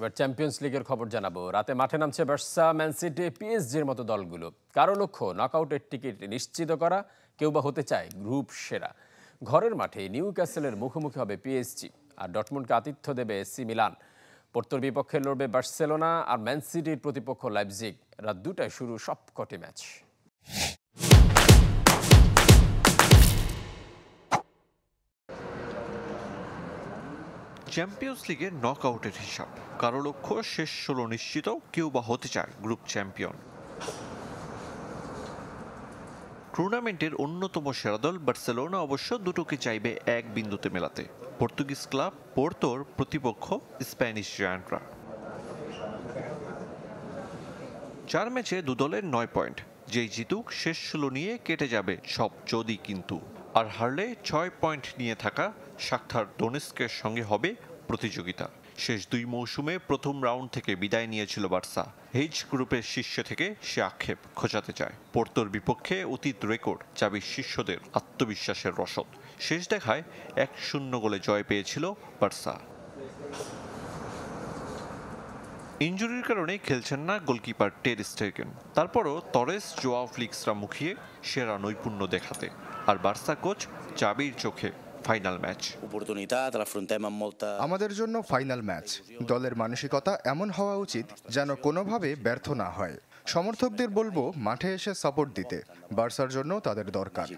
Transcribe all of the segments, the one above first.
এবার চ্যাম্পিয়ন্স লিগের খবর জানাবো রাতে মাঠে নামছে বার্সা ম্যান সিটি পিএসজির মতো দলগুলো কারো লক্ষ্য নকআউটের টিকিট নিশ্চিত করা কেউবা হতে চায় গ্রুপ সেরা ঘরের মাঠে নিউক্যাসলের মুখোমুখি হবে পিএসজি আর ডর্টমুন্ডকে আতিথ্য দেবে এসি মিলান পোর্তোর বিপক্ষে লড়বে বার্সেলোনা আর ম্যান সিটির প্রতিপক্ষ লাইপজিগ রাত 2টায় শুরু সবকটি ম্যাচ চ্যাম্পিয়ন্স লিগের নকআউটের হিসাব কারো লক্ষ্য শেষ ১৬ নিশ্চিত কিউবা হতে চায় গ্রুপ চ্যাম্পিয়ন টুর্নামেন্টের অন্যতম সেরা দল বার্সেলোনা অবশ্য দুটোকে চাইবে এক বিন্দুতে মেলাতে পর্তুগিজ ক্লাব পোর্তোর প্রতিপক্ষ স্প্যানিশ জায়ান্টরা চার ম্যাচে দু দলের ৯ পয়েন্ট যেই জিতুক শেষ ১৬ নিয়ে কেটে যাবে সব যদি কিন্তু আর হারলে ৬ পয়েন্ট নিয়ে থাকা শাখতার ডোনেস্কের সঙ্গে হবে প্রতিযোগিতা শেষ দুই মৌসুমে প্রথম রাউন্ড থেকে বিদায় নিয়েছিল বার্সা হেজ গ্রুপের শীর্ষে থেকে সে আক্ষেপ খোঁচাতে চায় পোর্তোর বিপক্ষে অতীত রেকর্ড চাবি শীর্ষদের আত্মবিশ্বাসের রসদ শেষ দেখায় ১-০ গোলে জয় পেয়েছিল বার্সা ইনজুরির কারণে খেলছেন না গোলকিপার টের স্টেগেন তারপরও তরেস জোয়াও ফ্লিক্সরা মুখিয়ে সেরা নৈপুণ্য দেখাতে আর বার্সা কোচ চাবির চোখে ফাইনাল ম্যাচ আমাদের জন্য ফাইনাল ম্যাচ দলের মানসিকতা এমন হওয়া উচিত যেন কোনোভাবে ব্যর্থ না হয় সমর্থকদের বলবো মাঠে এসে সাপোর্ট দিতে বার্সার জন্য তাদের দরকার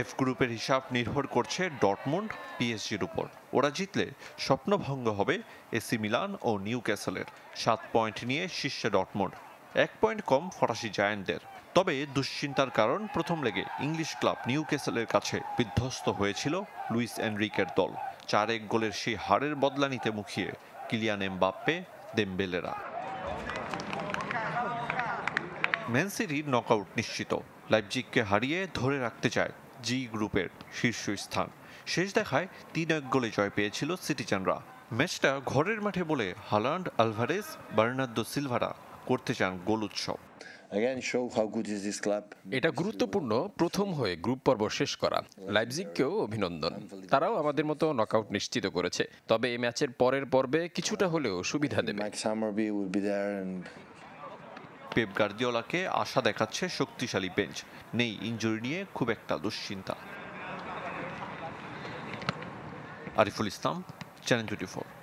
এফ গ্রুপের হিসাব নির্ভর করছে ডর্টমুন্ড পিএসজির উপর ওরা জিতলে স্বপ্নভঙ্গ হবে এসি মিলান ও নিউক্যাসলের ৭ পয়েন্ট নিয়ে শীর্ষে ডর্টমুন্ড ১ পয়েন্ট কম ফরাসি জায়ান্টদের তবে দুশ্চিন্তার কারণ প্রথম লেগে ইংলিশ ক্লাব নিউক্যাসলের কাছে বিধ্বস্ত হয়েছিল লুইস এনরিকের দল ৪-১ গোলের সেই হারের বদলা নিতে মুখিয়ে কিলিয়ান এমবাপ্পে দেমবেলেরা ম্যান সিটির নকআউট নিশ্চিত লাইপজিগকে হারিয়ে ধরে রাখতে চায় জি গ্রুপের শীর্ষস্থান শেষ দেখায় ৩-১ গোলে জয় পেয়েছিল সিটিজানরা ম্যাচটা ঘরের মাঠে বলে হালান্ড আলভারেজ বার্নার্দো সিলভারা করতে চান গোল উৎসব এটা গুরুত্বপূর্ণ প্রথম হয়ে গ্রুপ পর্ব শেষ করা লাইপজিগকেও অভিনন্দন তারাও আমাদের মতো নকআউট নিশ্চিত করেছে তবে এই ম্যাচের পরের পর্বে কিছুটা হলেও সুবিধা দেবে পেপ গার্দিওলাকে আশা দেখাচ্ছে শক্তিশালী বেঞ্চ নেই ইনজুরি নিয়ে খুব একটা দুশ্চিন্তা আরিফুল ইসলাম চ্যানেল ২৪